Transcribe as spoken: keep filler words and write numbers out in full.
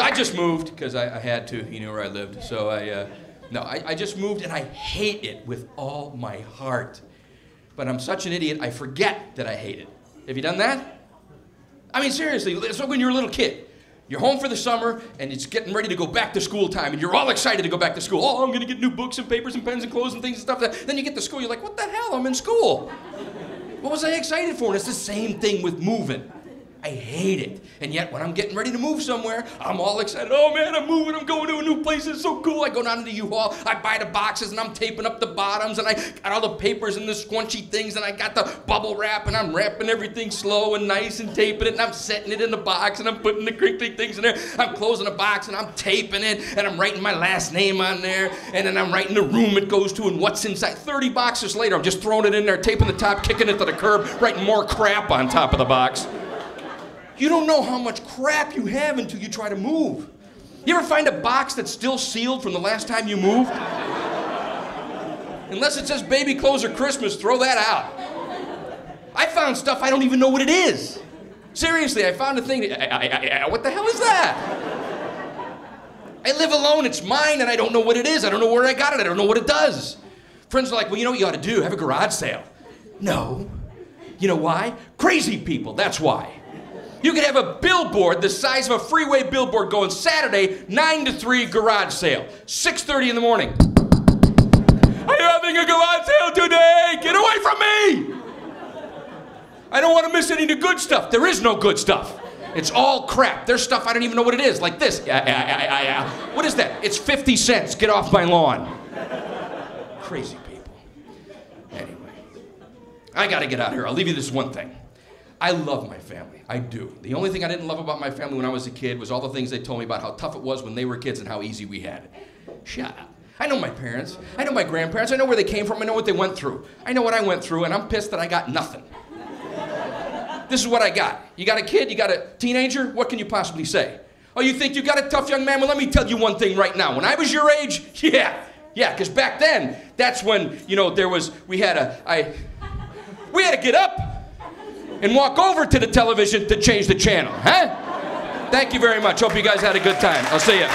So I just moved because I, I had to. He knew where I lived. So I, uh, no, I, I just moved, and I hate it with all my heart. But I'm such an idiot, I forget that I hate it. Have you done that? I mean, seriously, it's like when you're a little kid. You're home for the summer, and it's getting ready to go back to school time, and you're all excited to go back to school. Oh, I'm going to get new books and papers and pens and clothes and things and stuff. Then you get to school, you're like, what the hell? I'm in school. What was I excited for? And it's the same thing with moving. I hate it. And yet, when I'm getting ready to move somewhere, I'm all excited. Oh, man, I'm moving. I'm going to a new place. It's so cool. I go down to the U-Haul. I buy the boxes, and I'm taping up the bottoms, and I got all the papers and the squunchy things, and I got the bubble wrap, and I'm wrapping everything slow and nice and taping it, and I'm setting it in the box, and I'm putting the crinkly things in there. I'm closing the box, and I'm taping it, and I'm writing my last name on there, and then I'm writing the room it goes to and what's inside. thirty boxes later, I'm just throwing it in there, taping the top, kicking it to the curb, writing more crap on top of the box. You don't know how much crap you have until you try to move. You ever find a box that's still sealed from the last time you moved? Unless it says baby clothes or Christmas, throw that out. I found stuff I don't even know what it is. Seriously, I found a thing that, I, I, I, I, what the hell is that? I live alone, it's mine, and I don't know what it is. I don't know where I got it, I don't know what it does. Friends are like, well, you know what you ought to do? Have a garage sale. No. You know why? Crazy people, that's why. You could have a billboard the size of a freeway billboard going Saturday, nine to three garage sale, six thirty in the morning. I'm having a garage sale today! Get away from me! I don't want to miss any of the good stuff. There is no good stuff. It's all crap. There's stuff I don't even know what it is, like this. Yeah, yeah, yeah, yeah. What is that? It's fifty cents. Get off my lawn. Crazy people. Anyway, I got to get out of here. I'll leave you this one thing. I love my family, I do. The only thing I didn't love about my family when I was a kid was all the things they told me about how tough it was when they were kids and how easy we had it. Shut up. I know my parents, I know my grandparents, I know where they came from, I know what they went through. I know what I went through, and I'm pissed that I got nothing. This is what I got. You got a kid, you got a teenager, what can you possibly say? Oh, you think you got a tough young man? Well, let me tell you one thing right now. When I was your age, yeah, yeah, because back then, that's when, you know, there was, we had a, I, we had to get up and walk over to the television to change the channel, huh? Thank you very much. Hope you guys had a good time. I'll see you.